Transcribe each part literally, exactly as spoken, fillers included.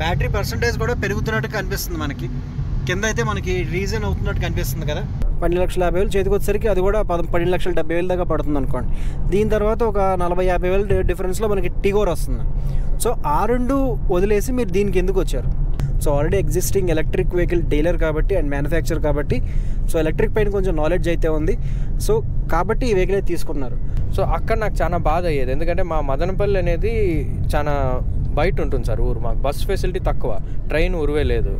Battery percentage కూడా పెరుగుతున్నట్టు కనిపిస్తుంది మనకి. కింద అయితే మనకి రీజన్ అవుతున్నట్టు కనిపిస్తుంది కదా, పన్నెండు లక్షల యాభై వేలు చేతికి వచ్చేసరికి అది కూడా పన్నెండు లక్షల డెబ్బై వేలు దాకా పడుతుంది అనుకోండి. దీని తర్వాత ఒక నలభై యాభై వేలు డిఫరెన్స్లో మనకి టిగోర్ వస్తుంది. సో ఆ రెండు వదిలేసి మీరు దీనికి ఎందుకు వచ్చారు? So already existing electric vehicle dealer కాబట్టి అండ్ మ్యానుఫ్యాక్చర్ కాబట్టి సో ఎలక్ట్రిక్ పైన కొంచెం నాలెడ్జ్ అయితే ఉంది. సో కాబట్టి ఈ వెహికల్ అయితే తీసుకున్నారు. సో అక్కడ నాకు చాలా బాధ అయ్యేది, ఎందుకంటే మా మదనపల్లి అనేది చాలా బయట ఉంటుంది సార్ ఊరు, మాకు బస్ ఫెసిలిటీ తక్కువ, ట్రైన్ ఊరువే లేదు.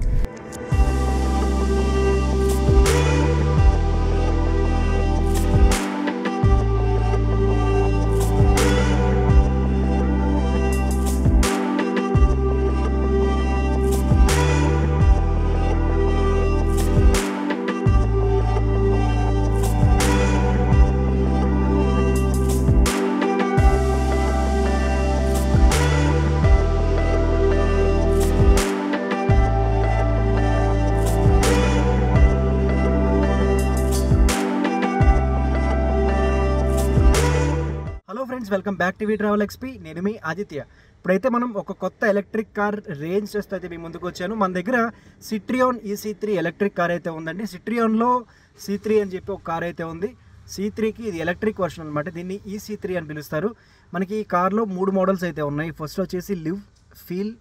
Welcome back to EV travel XP, నేను మీ ఆదిత్య. ఇప్పుడైతే మనం ఒక కొత్త ఎలక్ట్రిక్ కార్ రేంజ్ టెస్ట్ అయితే మీ ముందుకు వచ్చాను. మన దగ్గర సిట్రియోన్ ఈ సీ త్రీ ఎలక్ట్రిక్ కార్ అయితే ఉందండి. సిట్రియోన్లో సీ త్రీ అని చెప్పి ఒక కార్ అయితే ఉంది. సీ త్రీకి ఇది ఎలక్ట్రిక్ వర్షన్ అనమాట, దీన్ని ఈ సీ త్రీ అని పిలుస్తారు. మనకి ఈ కార్లో మూడు మోడల్స్ అయితే ఉన్నాయి. ఫస్ట్ వచ్చేసి లివ్ ఫీల్,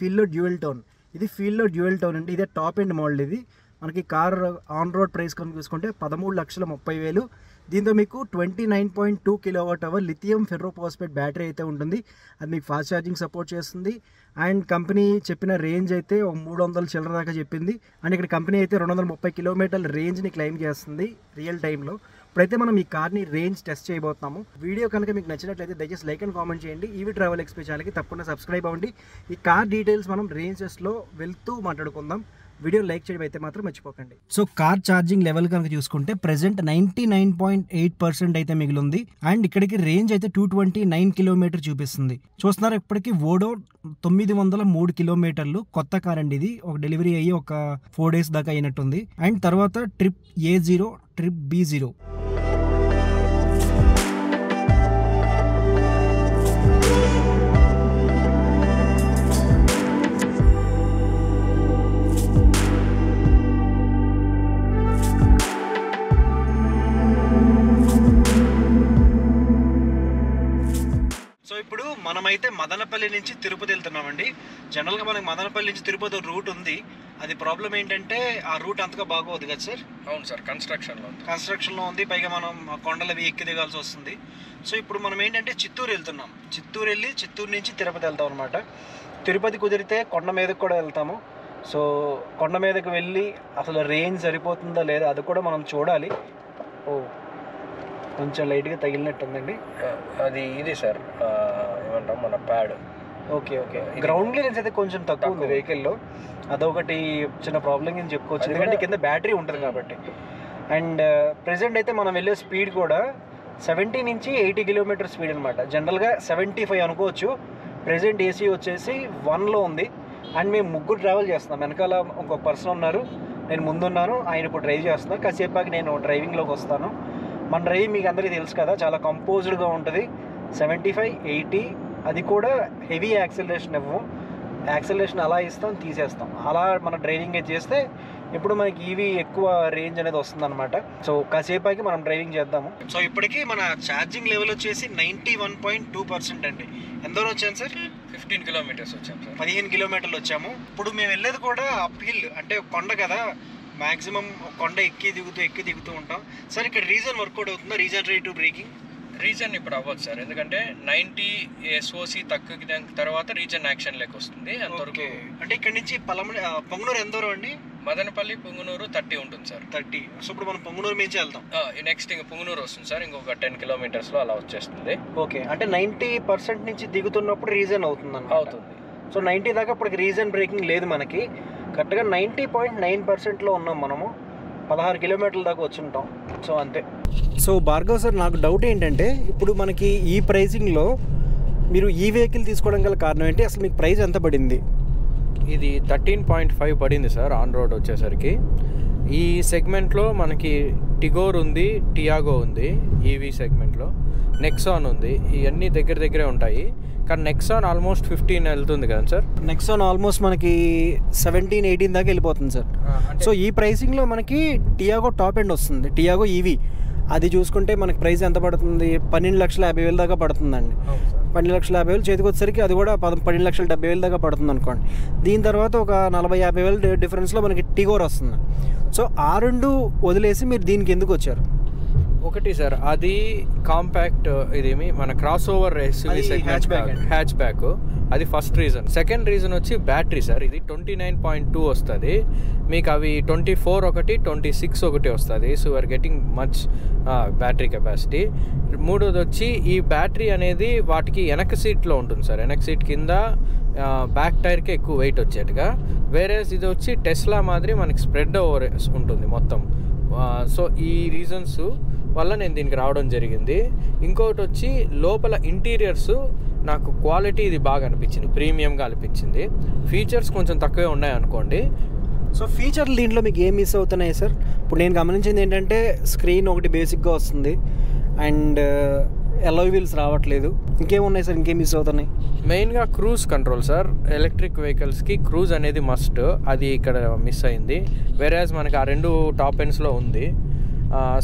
ఫీల్లో డ్యూయల్ టోన్, ఇది ఫీల్లో డ్యూయల్ టోన్ అండి, ఇదే టాప్ ఎండ్ మోడల్. ఇది మనకి కార్ ఆన్ రోడ్ ప్రైస్ కనుక చూసుకుంటే పదమూడు లక్షల ముప్పై వేలు. దీంతో మీకు twenty nine point two kilowatt hour lithium ferro phosphate battery అయితే ఉంటుంది. అది మీకు ఫాస్ట్ ఛార్జింగ్ సపోర్ట్ చేస్తుంది. అండ్ కంపెనీ చెప్పిన రేంజ్ అయితే ఒక మూడు వందల చిల్లర దాకా చెప్పింది. అండ్ ఇక్కడ కంపెనీ అయితే రెండు వందల ముప్పై కిలోమీటర్ల రేంజ్ని క్లెయిమ్ చేస్తుంది రియల్ టైంలో. ఇప్పుడైతే మనం ఈ కార్ని రేంజ్ టెస్ట్ చేయబోతున్నాము. వీడియో కనుక మీకు నచ్చినట్లయితే దయచేసి లైక్ అండ్ కామెంట్ చేయండి. ఈవీ ట్రావెల్ ఎక్స్పీ ఛానల్కి తప్పకుండా సబ్స్క్రైబ్ అవ్వండి. ఈ కార్ డీటెయిల్స్ మనం రేంజ్ టెస్ట్లో వెళ్తూ మాట్లాడుకుందాం. వీడియో లైక్ చేయడం అయితే మాత్రం మర్చిపోకండి. సో కార్ ఛార్జింగ్ లెవెల్ కనుక చూసుకుంటే present ninety nine point eight percent అయితే మిగిలింది. అండ్ ఇక్కడికి రేంజ్ అయితే టూ ట్వంటీ నైన్ కిలోమీటర్ చూపిస్తుంది. చూస్తున్నారు ఇప్పటికి ఓడో తొమ్మిది వందల మూడు కిలోమీటర్లు. కొత్త కార్ అండి ఇది, ఒక డెలివరీ అయ్యి ఒక ఫోర్ డేస్ దాకా అయినట్టుంది. అండ్ తర్వాత trip A zero, trip B zero. మనమైతే మదనపల్లి నుంచి తిరుపతి వెళ్తున్నామండి. జనరల్గా మనకి మదనపల్లి నుంచి తిరుపతి రూట్ ఉంది. అది ప్రాబ్లం ఏంటంటే ఆ రూట్ అంతగా బాగోదు కదా సార్? అవును సార్, కన్స్ట్రక్షన్లో కన్స్ట్రక్షన్లో ఉంది. పైగా మనం కొండలవి ఎక్కి దిగాల్సి వస్తుంది. సో ఇప్పుడు మనం ఏంటంటే చిత్తూరు వెళ్తున్నాం. చిత్తూరు వెళ్ళి చిత్తూరు నుంచి తిరుపతి వెళ్తాం అనమాట. తిరుపతి కుదిరితే కొండ మీదకు కూడా వెళ్తాము. సో కొండ మీదకు వెళ్ళి అసలు రేంజ్ సరిపోతుందా లేదా అది కూడా మనం చూడాలి. ఓ కొంచెం లైట్గా తగిలినట్టుందండి, అది ఇది సార్ ఏమంటాం మన pad. Okay okay, ground clearance అయితే కొంచెం తక్కువ ఉంది వెహికల్లో, అదొకటి చిన్న ప్రాబ్లం అని చెప్పుకోవచ్చు. ఎందుకంటే కింద బ్యాటరీ ఉంటుంది కాబట్టి. అండ్ ప్రెసెంట్ అయితే మనం వెళ్ళే స్పీడ్ కూడా సెవెంటీ నుంచి ఎయిటీ కిలోమీటర్ స్పీడ్ అనమాట. జనరల్గా సెవెంటీ ఫైవ్ అనుకోవచ్చు. ప్రెసెంట్ ఏసీ వచ్చేసి వన్లో ఉంది. అండ్ మేము ముగ్గురు ట్రావెల్ చేస్తున్నాం. వెనకాల ఇంకొక పర్సన్ ఉన్నారు, నేను ముందున్నాను, ఆయన ఇప్పుడు డ్రైవ్ చేస్తున్నాను. కాసేపాకి నేను డ్రైవింగ్లోకి వస్తాను. మన డ్రైవ్ మీకు అందరికీ తెలుసు కదా, చాలా కంపోజ్డ్గా ఉంటుంది. సెవెంటీ ఫైవ్ ఎయిటీ, అది కూడా హెవీ యాక్సిలరేషన్ ఇవ్వము. యాక్సిలరేషన్ అలా ఇస్తాం, తీసేస్తాం. అలా మన డ్రైవింగ్ చేస్తే ఇప్పుడు మనకి ఈవీ ఎక్కువ రేంజ్ అనేది వస్తుందన్నమాట. సో కాసేపాకి మనం డ్రైవింగ్ చేద్దాము. సో ఇప్పటికీ మన ఛార్జింగ్ లెవెల్ వచ్చేసి ninety one point two percent అండి. ఎందరూ వచ్చాను సార్? ఫిఫ్టీన్ కిలోమీటర్స్ వచ్చాము సార్, పదిహేను కిలోమీటర్లు వచ్చాము. ఇప్పుడు మేము వెళ్ళేది కూడా అప్ హిల్, అంటే కొండ కదా. మ్యాక్సిమం కొండ ఎక్కి దిగుతూ ఎక్కి దిగుతూ ఉంటాం. సార్ ఇక్కడ రీజన్ వర్కౌట్ అవుతుందా? రీజన్ రేటు బ్రేకింగ్ రీజన్ ఇప్పుడు అవ్వదు సార్, ఎందుకంటే నైంటీ ఎస్ఓసి తగ్గిన తర్వాత రీజన్ యాక్షన్ లెక్క వస్తుంది అంతవరకు. అంటే ఇక్కడ నుంచి పలమ పొంగనూరు ఎంత దూరం అండి? మదనపల్లి పొంగనూరు థర్టీ ఉంటుంది సార్, థర్టీ. సో ఇప్పుడు మనం పొంగనూరు నుంచి వెళ్తాం. నెక్స్ట్ ఇంకా పొంగనూరు వస్తుంది సార్, ఇంకొక టెన్ కిలోమీటర్స్లో అలా వచ్చేస్తుంది. ఓకే, అంటే నైంటీ పర్సెంట్ నుంచి దిగుతున్నప్పుడు రీజన్ అవుతుంది అవుతుంది సో నైంటీ దాకా ఇప్పటికి రీజన్ బ్రేకింగ్ లేదు మనకి. కరెక్ట్గా నైంటీ పాయింట్ నైన్ పర్సెంట్లో ఉన్నాం మనము. పదహారు కిలోమీటర్ల దాకా వచ్చి ఉంటాం. సో అంతే. సో భార్గవ్ సార్, నాకు డౌట్ ఏంటంటే ఇప్పుడు మనకి ఈ ప్రైజింగ్లో మీరు ఈ వెహికల్ తీసుకోవడం గల కారణం ఏంటి? అసలు మీకు ప్రైస్ ఎంత పడింది? ఇది థర్టీన్ పాయింట్ ఫైవ్ పడింది సార్ ఆన్ రోడ్ వచ్చేసరికి. ఈ సెగ్మెంట్లో మనకి టిగోర్ ఉంది, టియాగో ఉంది ఈవీ సెగ్మెంట్లో, నెక్సాన్ ఉంది. ఇవన్నీ దగ్గర దగ్గరే ఉంటాయి. కానీ నెక్సాన్ ఆల్మోస్ట్ ఫిఫ్టీన్ వెళ్తుంది కదా సార్. నెక్సాన్ ఆల్మోస్ట్ మనకి సెవెంటీన్ ఎయిటీన్ దాకా వెళ్ళిపోతుంది సార్. సో ఈ ప్రైసింగ్లో మనకి టియాగో టాప్ ఎండ్ వస్తుంది, టియాగో ఈవీ. అది చూసుకుంటే మనకి ప్రైస్ ఎంత పడుతుంది, పన్నెండు లక్షల యాభై వేలు దాకా పడుతుందండి. పన్నెండు లక్షల యాభై వేలు చేతికి వచ్చేసరికి అది కూడా పద పన్నెండు లక్షల డెబ్బై వేలు దాకా పడుతుంది అనుకోండి. దీని తర్వాత ఒక నలభై యాభై వేలు డిఫరెన్స్లో మనకి టిగోర్ వస్తుంది. సో ఆ రెండు వదిలేసి మీరు దీనికి ఎందుకు వచ్చారు? ఒకటి సార్ అది కాంపాక్ట్, ఇదేమి మన cross over race hatchback, అది ఫస్ట్ రీజన్. సెకండ్ రీజన్ వచ్చి బ్యాటరీ సార్. ఇది ట్వంటీ నైన్ పాయింట్ టూ వస్తుంది మీకు, అవి ట్వంటీ ఫోర్ ఒకటి ట్వంటీ సిక్స్ ఒకటి వస్తుంది. So you're getting much battery capacity. మూడోది వచ్చి ఈ బ్యాటరీ అనేది వాటికి వెనక సీట్లో ఉంటుంది సార్, వెనక సీట్ కింద బ్యాక్ టైర్కి ఎక్కువ వెయిట్ వచ్చేట్టుగా. వేరే ఇది వచ్చి టెస్లా మాదిరి మనకి స్ప్రెడ్ ఓవర్ ఉంటుంది మొత్తం. సో ఈ రీజన్స్ వల్ల నేను దీనికి రావడం జరిగింది. ఇంకొకటి వచ్చి లోపల ఇంటీరియర్స్ నాకు క్వాలిటీ ఇది బాగా అనిపించింది, ప్రీమియంగా అనిపించింది. ఫీచర్స్ కొంచెం తక్కువే ఉన్నాయి అనుకోండి. సో ఫీచర్లు దీంట్లో మీకు ఏం మిస్ అవుతున్నాయి సార్? ఇప్పుడు నేను గమనించింది ఏంటంటే స్క్రీన్ ఒకటి బేసిక్గా వస్తుంది అండ్ ఎలాయ్ వీల్స్ రావట్లేదు. ఇంకేమున్నాయి సార్, ఇంకేం మిస్ అవుతున్నాయి? మెయిన్గా క్రూజ్ కంట్రోల్ సార్. ఎలక్ట్రిక్ వెహికల్స్కి క్రూజ్ అనేది మస్ట్, అది ఇక్కడ మిస్ అయింది. వేరేస్ మనకి ఆ రెండు టాప్ ఎండ్స్లో ఉంది.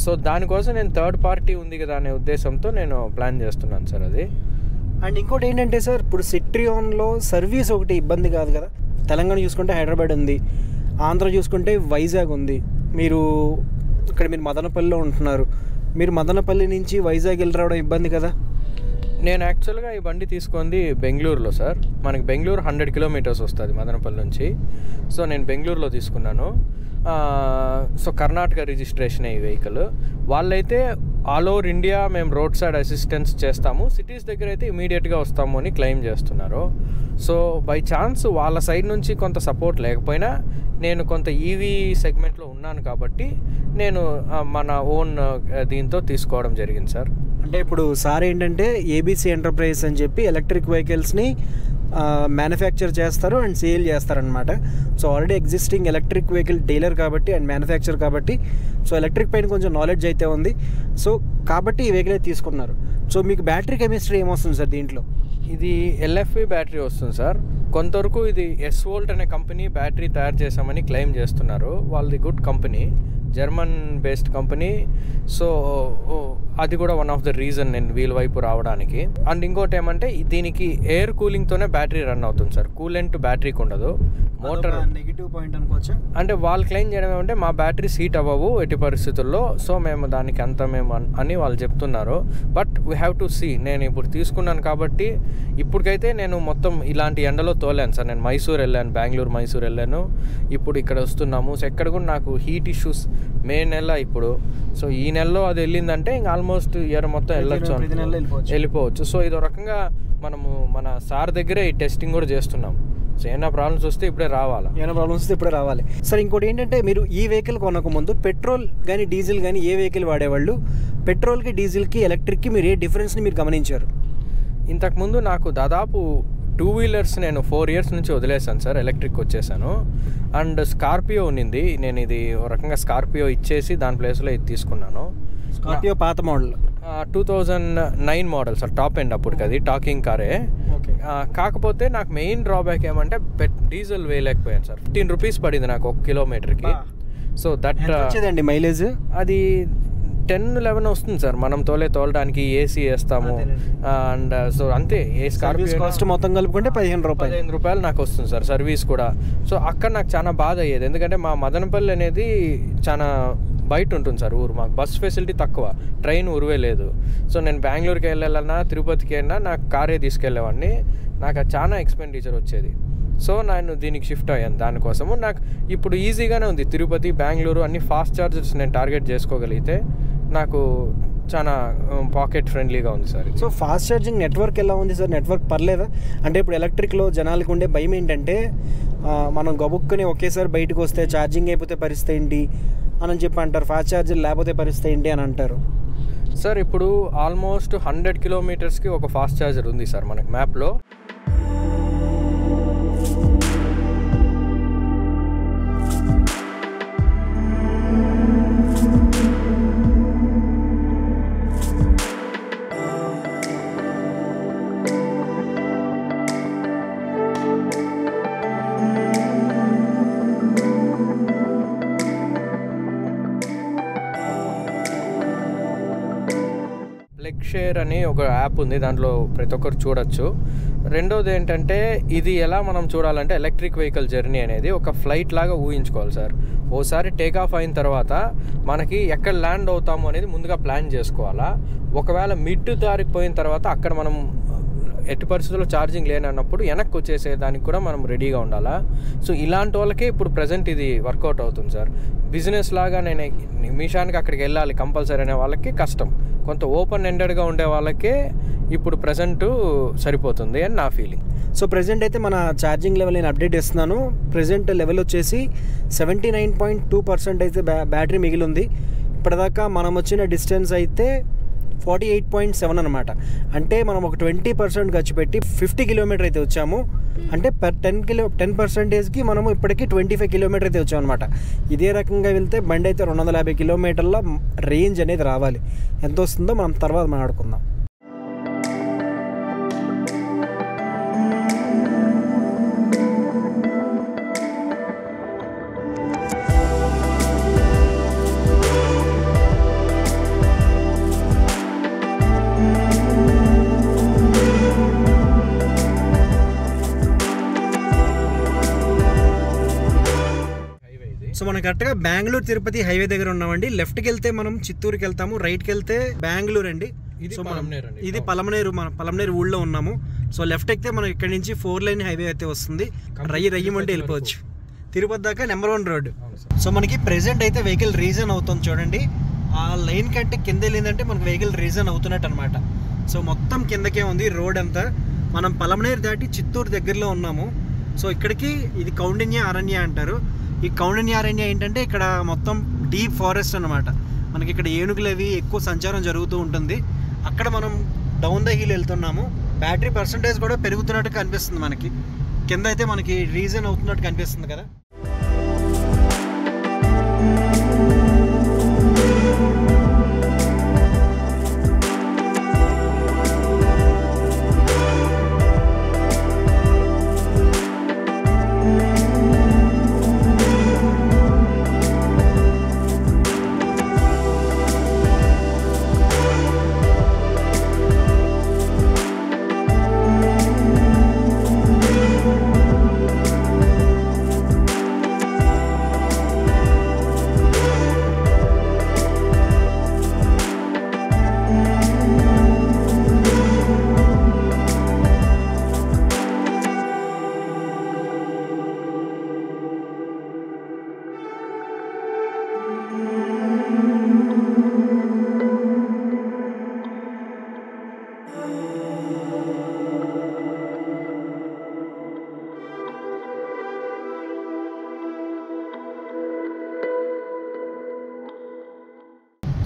సో దానికోసం నేను థర్డ్ పార్టీ ఉంది కదా అనే ఉద్దేశంతో నేను ప్లాన్ చేస్తున్నాను సార్ అది. అండ్ ఇంకోటి ఏంటంటే సార్, ఇప్పుడు సిట్రియాన్లో సర్వీస్ ఒకటి ఇబ్బంది కాదు కదా. తెలంగాణ చూసుకుంటే హైదరాబాద్ ఉంది, ఆంధ్ర చూసుకుంటే వైజాగ్ ఉంది. మీరు ఇక్కడ మీరు మదనపల్లిలో ఉంటున్నారు, మీరు మదనపల్లి నుంచి వైజాగ్ వెళ్ళి రావడం ఇబ్బంది కదా. నేను యాక్చువల్గా ఈ బండి తీసుకుంది బెంగళూరులో సార్. మనకి బెంగళూరు హండ్రెడ్ కిలోమీటర్స్ వస్తుంది మదనపల్లి నుంచి. సో నేను బెంగళూరులో తీసుకున్నాను. సో కర్ణాటక రిజిస్ట్రేషన్ ఈ వెహికల్. వాళ్ళైతే ఆల్ ఓవర్ ఇండియా మేము రోడ్ సైడ్ అసిస్టెన్స్ చేస్తాము, సిటీస్ దగ్గర అయితే ఇమీడియట్గా వస్తాము అని క్లెయిమ్ చేస్తున్నారు. సో బై ఛాన్స్ వాళ్ళ సైడ్ నుంచి కొంత సపోర్ట్ లేకపోయినా నేను కొంత ఈవీ సెగ్మెంట్లో ఉన్నాను కాబట్టి నేను మన ఓన్ దీంతో తీసుకోవడం జరిగింది సార్. అంటే ఇప్పుడు సార్ ఏంటంటే ఏబీసీ ఎంటర్ప్రైజ్ అని చెప్పి ఎలక్ట్రిక్ వెహికల్స్ని మ్యానుఫ్యాక్చర్ చేస్తారు అండ్ సేల్ చేస్తారనమాట. So already existing electric vehicle dealer కాబట్టి అండ్ మ్యానుఫ్యాక్చర్ కాబట్టి సో ఎలక్ట్రిక్ పైన కొంచెం నాలెడ్జ్ అయితే ఉంది. సో కాబట్టి ఈ వెహికల్ అయితే తీసుకున్నారు. సో మీకు బ్యాటరీ కెమిస్ట్రీ ఏమొస్తుంది సార్ దీంట్లో? ఇది ఎల్ఎఫ్పి బ్యాటరీ వస్తుంది సార్. కొంతవరకు ఇది ఎస్-వోల్ట్ అనే కంపెనీ బ్యాటరీ తయారు చేశామని క్లెయిమ్ చేస్తున్నారు. వాళ్ళది good company, German based company. So అది కూడా వన్ ఆఫ్ ద రీజన్ నేను వీల్ వైపు రావడానికి. అండ్ ఇంకోటి ఏమంటే దీనికి ఎయిర్ కూలింగ్తోనే బ్యాటరీ రన్ అవుతుంది సార్, కూలెంట్ బ్యాటరీకి ఉండదు. మోటార్ నెగిటివ్ పాయింట్ అనుకోవచ్చు. అంటే వాళ్ళు క్లెయిమ్ చేయడం ఏమంటే మా బ్యాటరీ హీట్ అవ్వవు ఎట్టి పరిస్థితుల్లో, సో మేము దానికి అంత మేము అని వాళ్ళు చెప్తున్నారు. But we have to see. నేను ఇప్పుడు తీసుకున్నాను కాబట్టి ఇప్పటికైతే నేను మొత్తం ఇలాంటి ఎండలో తోలాను సార్. నేను మైసూర్ వెళ్ళాను, బెంగళూరు మైసూర్ వెళ్ళాను, ఇప్పుడు ఇక్కడ వస్తున్నాము. సో ఎక్కడ కూడా నాకు హీట్ ఇష్యూస్ మే నెల ఇప్పుడు, సో ఈ నెలలో అది వెళ్ళిందంటే ఇంక ఆల్మోస్ట్ ఇయర్ మొత్తం వెళ్ళొచ్చు, వెళ్ళిపోవచ్చు. సో ఇదో రకంగా మనము మన సార్ దగ్గరే ఈ టెస్టింగ్ కూడా చేస్తున్నాం. సో ఏమైనా ప్రాబ్లమ్స్ వస్తే ఇప్పుడే రావాలి, ఏమైనా ప్రాబ్లమ్స్ వస్తే ఇప్పుడే రావాలి సార్. ఇంకోటి ఏంటంటే మీరు ఈ వెహికల్ కొనకముందు పెట్రోల్ కానీ డీజిల్ కానీ ఏ వెహికల్ వాడేవాళ్ళు? పెట్రోల్కి డీజిల్కి ఎలక్ట్రిక్కి మీరు ఏ డిఫరెన్స్ని మీరు గమనించారు? ఇంతకుముందు నాకు దాదాపు టూ వీలర్స్ నేను ఫోర్ ఇయర్స్ నుంచి వదిలేసాను సార్, ఎలక్ట్రిక్ వచ్చేసాను. అండ్ స్కార్పియో ఉన్నింది, నేను ఇది ఒక రకంగా స్కార్పియో ఇచ్చేసి దాని ప్లేస్లో ఇది తీసుకున్నాను. స్కార్పియో పాత model, two thousand nine model sir, top end అప్పటికి, అది టాకింగ్ కారే. కాకపోతే నాకు మెయిన్ డ్రాబ్యాక్ ఏమంటే డీజిల్ వేయలేకపోయాను సార్. ఫిఫ్టీన్ రూపీస్ పడింది నాకు ఒక కిలోమీటర్కి. సో దట్ అండి మైలేజ్ అది టెన్ లెవెన్ వస్తుంది సార్. మనం తోలే తోలడానికి ఏసీ వేస్తాము అండ్ సో అంతే. ఏ స్కార్పియో కాస్ట్ మొత్తం కలుపుకుంటే పదిహేను రూపాయలు పదిహేను రూపాయలు నాకు వస్తుంది సార్, సర్వీస్ కూడా. సో అక్కడ నాకు చాలా బాధ అయ్యేది, ఎందుకంటే మా మదనపల్లి అనేది చాలా బయట ఉంటుంది సార్ ఊరు, మాకు బస్ ఫెసిలిటీ తక్కువ, ట్రైన్ ఊరువే లేదు. సో నేను బెంగళూరుకి వెళ్ళాలన్నా తిరుపతికి వెళ్ళినా నాకు కారే తీసుకెళ్ళేవాడిని, నాకు అది చాలా ఎక్స్పెండిచర్ వచ్చేది. సో నేను దీనికి షిఫ్ట్ అయ్యాను దానికోసము. నాకు ఇప్పుడు ఈజీగానే ఉంది, తిరుపతి బెంగళూరు అన్ని ఫాస్ట్ ఛార్జర్స్ నేను టార్గెట్ చేసుకోగలిగితే నాకు చాలా పాకెట్ ఫ్రెండ్లీగా ఉంది sir. So fast charging network ఎలా ఉంది సార్? నెట్వర్క్ పర్లేదా? అంటే ఇప్పుడు ఎలక్ట్రిక్లో జనాలకు ఉండే భయం ఏంటంటే మనం గబుక్కుని ఒకేసారి బయటకు వస్తే ఛార్జింగ్ అయిపోతే పరిస్థితి ఏంటి అని చెప్పి అంటారు, ఫాస్ట్ ఛార్జింగ్ లేకపోతే పరిస్థితి ఏంటి అని అంటారు సార్. ఇప్పుడు ఆల్మోస్ట్ హండ్రెడ్ కిలోమీటర్స్కి ఒక ఫాస్ట్ ఛార్జర్ ఉంది సార్ మనకు మ్యాప్లో. షేర్ అని ఒక యాప్ ఉంది, దాంట్లో ప్రతి ఒక్కరు చూడొచ్చు. రెండోది ఏంటంటే ఇది ఎలా మనం చూడాలంటే ఎలక్ట్రిక్ వెహికల్ జర్నీ అనేది ఒక ఫ్లైట్ లాగా ఊహించుకోవాలి సార్. ఓసారి టేక్ ఆఫ్ అయిన తర్వాత మనకి ఎక్కడ ల్యాండ్ అవుతాము అనేది ముందుగా ప్లాన్ చేసుకోవాలా. ఒకవేళ మిడ్ దారికి పోయిన తర్వాత అక్కడ మనం ఎట్టి పరిస్థితుల్లో ఛార్జింగ్ లేనన్నప్పుడు వెనక్కి వచ్చేసేదానికి కూడా మనం రెడీగా ఉండాలా. సో ఇలాంటి వాళ్ళకే ఇప్పుడు ప్రజెంట్ ఇది వర్కౌట్ అవుతుంది సార్. బిజినెస్ లాగా నేను నిమిషానికి అక్కడికి వెళ్ళాలి కంపల్సరీ అనే వాళ్ళకి కష్టం, కొంత ఓపెన్ ఎండెడ్గా ఉండే వాళ్ళకే ఇప్పుడు ప్రజెంటు సరిపోతుంది అని నా ఫీలింగ్. సో ప్రజెంట్ అయితే మన ఛార్జింగ్ లెవెల్ నేను అప్డేట్ చేస్తున్నాను. ప్రజెంట్ లెవెల్ వచ్చేసి seventy nine point two percent అయితే బ్యా బ్యాటరీ మిగిలి ఉంది. ఇప్పటిదాకా మనం వచ్చిన డిస్టెన్స్ అయితే ఫార్టీ ఎయిట్ పాయింట్ సెవెన్ అనమాట. అంటే మనం ఒక ట్వంటీ పర్సెంట్ ఖర్చు పెట్టి ఫిఫ్టీ కిలోమీటర్ అయితే వచ్చాము. అంటే పర్ టెన్ కిలో టెన్ పర్సెంటేజ్కి మనము ఇప్పటికీ ట్వంటీ ఫైవ్ కిలోమీటర్ అయితే వచ్చామన్నమాట. ఇదే రకంగా వెళ్తే బండి అయితే రెండు వందల యాభై కిలోమీటర్ల రేంజ్ అనేది రావాలి. ఎంత వస్తుందో మనం తర్వాత మాట్లాడుకుందాం. సో మనం కరెక్ట్గా బెంగళూరు తిరుపతి హైవే దగ్గర ఉన్నామండి. లెఫ్ట్కి వెళ్తే మనం చిత్తూరుకి వెళ్తాము, రైట్కి వెళ్తే బెంగళూరు అండి. సో మనం ఇది పలమనేరు, మనం పలమనేరు ఊళ్ళో ఉన్నాము. సో లెఫ్ట్ ఎక్కితే మనం ఇక్కడ నుంచి ఫోర్ లైన్ హైవే అయితే వస్తుంది. రయ్యి రయ్యం అంటే వెళ్ళిపోవచ్చు తిరుపతి దాకా, నెంబర్ వన్ రోడ్. సో మనకి ప్రెజెంట్ అయితే వెహికల్ రీజన్ అవుతుంది చూడండి. ఆ లైన్ కంటే కింద వెళ్ళిందంటే మనకు వెహికల్ రీజన్ అవుతున్నట్టు అనమాట. సో మొత్తం కిందకే ఉంది రోడ్ అంతా. మనం పలమనేరు దాటి చిత్తూరు దగ్గరలో ఉన్నాము. సో ఇక్కడికి ఇది కౌండిన్య అరణ్య అంటారు. ఈ కౌండిన్య అరణ్య ఏంటంటే ఇక్కడ మొత్తం డీప్ ఫారెస్ట్ అనమాట. మనకి ఇక్కడ ఏనుగులు అవి ఎక్కువ సంచారం జరుగుతూ ఉంటుంది. అక్కడ మనం డౌన్ ద హిల్ వెళ్తున్నాము. బ్యాటరీ పర్సంటేజ్ కూడా పెరుగుతున్నట్టు కనిపిస్తుంది మనకి. కింద అయితే మనకి రీజన్ అవుతున్నట్టు కనిపిస్తుంది కదా.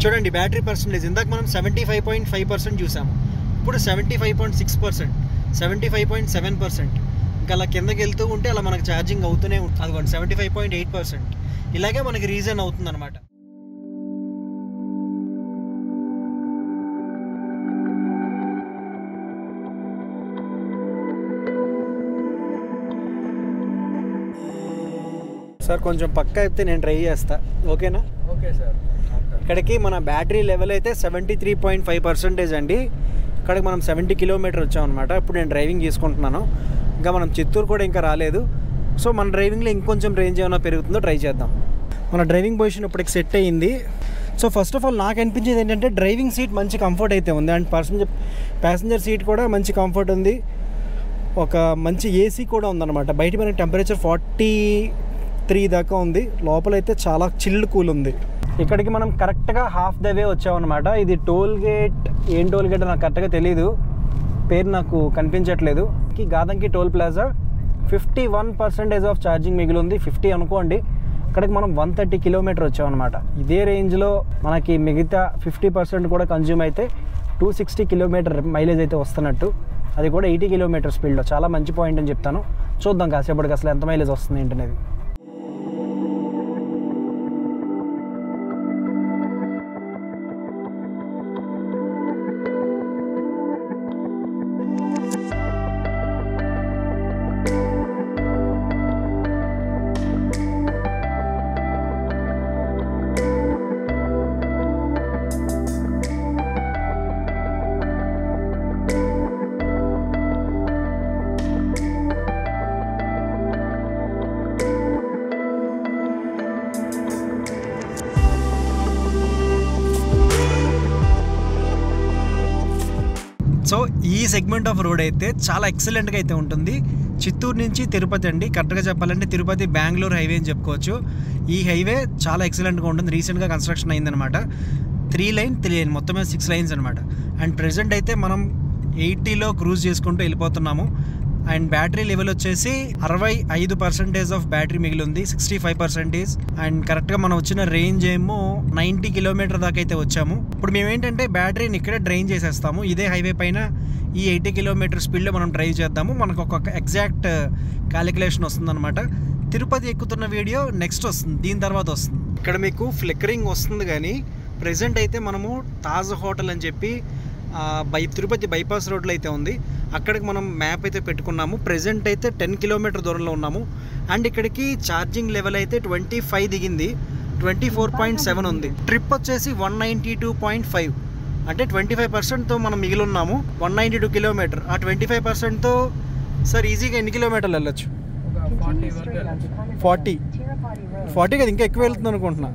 చూడండి బ్యాటరీ పర్సంటేజ్ ఇందాక మనం seventy five point five percent చూసాము, ఇప్పుడు seventy five point six percent seventy five point seven percent ఇంకా అలా కిందకి వెళ్తూ ఉంటే అలా మనకు ఛార్జింగ్ అవుతూనే ఉంటుంది. అదిగోండి seventy five point eight percent ఇలాగే మనకి రీజన్ అవుతుంది అనమాట. సార్ కొంచెం పక్కా అయితే నేను ట్రై చేస్తా, ఓకేనా? Okay sir. ఇక్కడికి మన బ్యాటరీ లెవెల్ అయితే seventy three point five percentage అండి. ఇక్కడికి మనం సెవెంటీ కిలోమీటర్ వచ్చామన్నమాట. ఇప్పుడు నేను డ్రైవింగ్ చేసుకుంటున్నాను. ఇంకా మనం చిత్తూరు కూడా ఇంకా రాలేదు. సో మన డ్రైవింగ్లో ఇంకొంచెం రేంజ్ ఏమైనా పెరుగుతుందో ట్రై చేద్దాం. మన డ్రైవింగ్ పొజిషన్ ఇప్పటికి సెట్ అయ్యింది. సో ఫస్ట్ ఆఫ్ ఆల్ నాకు అనిపించేది ఏంటంటే డ్రైవింగ్ సీట్ మంచి కంఫర్ట్ అయితే ఉంది, అండ్ ప్యాసింజర్ ప్యాసింజర్ సీట్ కూడా మంచి కంఫర్ట్ ఉంది. ఒక మంచి ఏసీ కూడా ఉందన్నమాట. బయట మనకి టెంపరేచర్ ఫార్టీ త్రీ దాకా ఉంది, లోపలైతే చాలా చిల్డ్ కూల్ ఉంది. ఇక్కడికి మనం కరెక్ట్గా హాఫ్ ద వే వచ్చామన్నమాట. ఇది టోల్ గేట్, ఏం టోల్ గేట్ నాకు కరెక్ట్గా తెలీదు, పేరు నాకు కనిపించట్లేదు. Gadanki toll plaza. Fifty one percentage of charging మిగిలి ఉంది, ఫిఫ్టీ అనుకోండి. ఇక్కడికి మనం వన్ థర్టీ కిలోమీటర్ వచ్చామన్నమాట. ఇదే రేంజ్లో మనకి మిగతా ఫిఫ్టీ పర్సెంట్ కూడా కన్జ్యూమ్ అయితే టూ సిక్స్టీ కిలోమీటర్ మైలేజ్ అయితే వస్తున్నట్టు. అది కూడా ఎయిటీ కిలోమీటర్ స్పీడ్లో. చాలా మంచి పాయింట్ అని చెప్తాను. చూద్దాం కాసేపటికి అసలు ఎంత మైలేజ్ వస్తుంది ఏంటనేది. సో ఈ సెగ్మెంట్ ఆఫ్ రోడ్ అయితే చాలా ఎక్సలెంట్గా అయితే ఉంటుంది. చిత్తూరు నుంచి తిరుపతి అండి, కరెక్ట్గా చెప్పాలంటే తిరుపతి బెంగళూరు హైవే అని చెప్పుకోవచ్చు. ఈ హైవే చాలా ఎక్సలెంట్గా ఉంటుంది. రీసెంట్గా కన్స్ట్రక్షన్ అయిందనమాట. త్రీ లైన్ త్రీ లైన్ మొత్తమే సిక్స్ లైన్స్ అనమాట. అండ్ ప్రెజెంట్ అయితే మనం ఎయిటీలో క్రూజ్ చేసుకుంటూ వెళ్ళిపోతున్నాము. అండ్ బ్యాటరీ లెవెల్ వచ్చేసి అరవై ఐదు పర్సెంటేజ్ ఆఫ్ బ్యాటరీ మిగిలి ఉంది, సిక్స్టీ ఫైవ్ పర్సెంటేజ్. అండ్ కరెక్ట్గా మనం వచ్చిన రేంజ్ ఏమో నైంటీ కిలోమీటర్ దాకా అయితే వచ్చాము. ఇప్పుడు మేము ఏంటంటే బ్యాటరీని ఇక్కడే డ్రైన్ చేసేస్తాము. ఇదే హైవే పైన ఈ ఎయిటీ కిలోమీటర్ స్పీడ్లో మనం డ్రైవ్ చేద్దాము. మనకు ఒక ఎగ్జాక్ట్ క్యాలిక్యులేషన్ వస్తుందన్నమాట. తిరుపతి ఎక్కుతున్న వీడియో నెక్స్ట్ వస్తుంది, దీని తర్వాత వస్తుంది. ఇక్కడ మీకు ఫ్లిక్కరింగ్ వస్తుంది, కానీ ప్రెజెంట్ అయితే మనము తాజ్ హోటల్ అని చెప్పి బై తిరుపతి బైపాస్ రోడ్లో అయితే ఉంది, అక్కడికి మనం మ్యాప్ అయితే పెట్టుకున్నాము. ప్రెజెంట్ అయితే టెన్ కిలోమీటర్ దూరంలో ఉన్నాము. అండ్ ఇక్కడికి ఛార్జింగ్ లెవెల్ అయితే ట్వంటీ ఫైవ్ దిగింది, ట్వంటీ ఫోర్ పాయింట్ సెవెన్ ఉంది. ట్రిప్ వచ్చేసి one ninety two point five అంటే ట్వంటీ ఫైవ్ పర్సెంట్తో మనం మిగిలి ఉన్నాము. వన్ నైంటీ టూ కిలోమీటర్ ఆ ట్వంటీ ఫైవ్ పర్సెంట్తో సార్ ఈజీగా ఎన్ని కిలోమీటర్లు వెళ్ళొచ్చు? ఫార్టీ ఫార్టీ కదా, ఇంకా ఎక్కువ వెళ్తుంది అనుకుంటున్నా.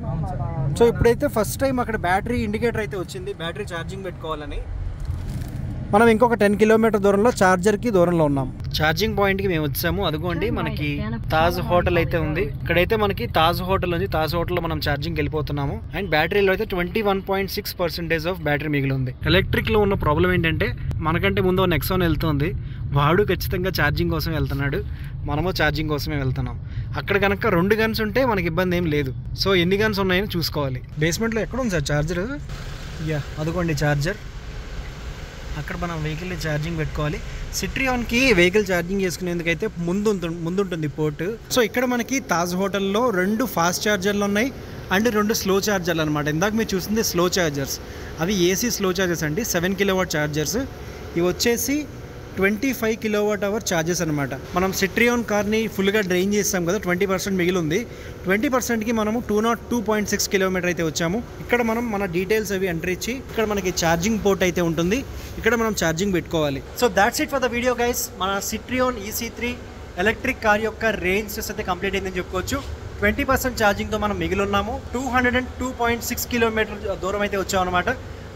సో ఇప్పుడైతే ఫస్ట్ టైం అక్కడ బ్యాటరీ ఇండికేటర్ అయితే వచ్చింది, బ్యాటరీ ఛార్జింగ్ పెట్టుకోవాలని. మనం ఇంకొక టెన్ కిలోమీటర్ దూరంలో ఛార్జర్కి దూరంలో ఉన్నాం. ఛార్జింగ్ పాయింట్కి మేము వచ్చాము. అదిగోండి మనకి తాజ్ హోటల్ అయితే ఉంది. ఇక్కడైతే మనకి తాజ్ హోటల్ ఉంది, తాజ్ హోటల్లో మనం ఛార్జింగ్ వెళ్ళిపోతున్నాము. అండ్ బ్యాటరీలో అయితే twenty one point six percentage of battery మిగిలి ఉంది. ఎలక్ట్రిక్లో ఉన్న ప్రాబ్లం ఏంటంటే మనకంటే ముందు నెక్సాన్ వెళ్తుంది, వాడు ఖచ్చితంగా ఛార్జింగ్ కోసం వెళ్తున్నాడు, మనము ఛార్జింగ్ కోసమే వెళ్తున్నాం. అక్కడ కనుక రెండు గన్స్ ఉంటే మనకి ఇబ్బంది ఏం లేదు. సో ఎన్ని గన్స్ ఉన్నాయని చూసుకోవాలి. బేస్మెంట్లో ఎక్కడ ఉంది సార్ ఛార్జర్? యా అదిగోండి ఛార్జర్, అక్కడ మనం వెహికల్ని ఛార్జింగ్ పెట్టుకోవాలి. సిట్రియాన్కి వెహికల్ ఛార్జింగ్ చేసుకునేందుకైతే ముందు ముందుంటుంది పోర్ట్. సో ఇక్కడ మనకి తాజ్ హోటల్లో రెండు ఫాస్ట్ ఛార్జర్లు ఉన్నాయి అండ్ రెండు స్లో ఛార్జర్లు అనమాట. ఇందాక మీరు చూసింది స్లో ఛార్జర్స్, అవి ఏసీ స్లో ఛార్జర్స్ అండి, సెవెన్ కిలోవాట్ ఛార్జర్స్. ఇవి వచ్చేసి twenty five kilowatt hour charges అనమాట. మనం సిట్రియాన్ కార్ని ఫుల్గా డ్రైన్ చేస్తాం కదా, ట్వంటీ పర్సెంట్ మిగిలి ఉంది. ట్వంటీ పర్సెంట్కి మనము two nought two point six kilometre అయితే వచ్చాము. ఇక్కడ మనం మన డీటెయిల్స్ అవి ఎంటర్ ఇచ్చి ఇక్కడ మనకి ఛార్జింగ్ పోర్ట్ అయితే ఉంటుంది, ఇక్కడ మనం ఛార్జింగ్ పెట్టుకోవాలి. So that's it for the video guys. మన Citroen e C three electric car యొక్క రేంజ్ టెస్ట్ అయితే కంప్లీట్ అయిందని చెప్పుకోవచ్చు. ట్వంటీ పర్సెంట్ ఛార్జింగ్తో మనం మిగిలి ఉన్నాము. Two hundred and two point six kilometre దూరం అయితే వచ్చాము అనమాట.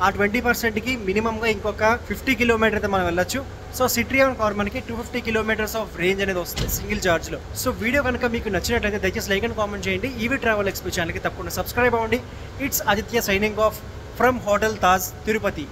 ఆ ట్వంటీ పర్సెంట్కి మినిమంగా ఇంకొక ఫిఫ్టీ కిలోమీటర్ అయితే మనం వెళ్ళొచ్చు. సో సిట్రియాన్ కార్ మనకి two fifty kilometres of range అనేది వస్తుంది సింగిల్ ఛార్జ్లో. సో వీడియో కనుక మీకు నచ్చినట్లయితే దయచేసి లైక్ అండ్ కామెంట్ చేయండి. ఈవీ ట్రావెల్ ఎక్స్పీ ఛానల్కి తప్పకుండా సబ్స్క్రైబ్ అవ్వండి. It's Aditya signing off from hotel Taj Tirupati.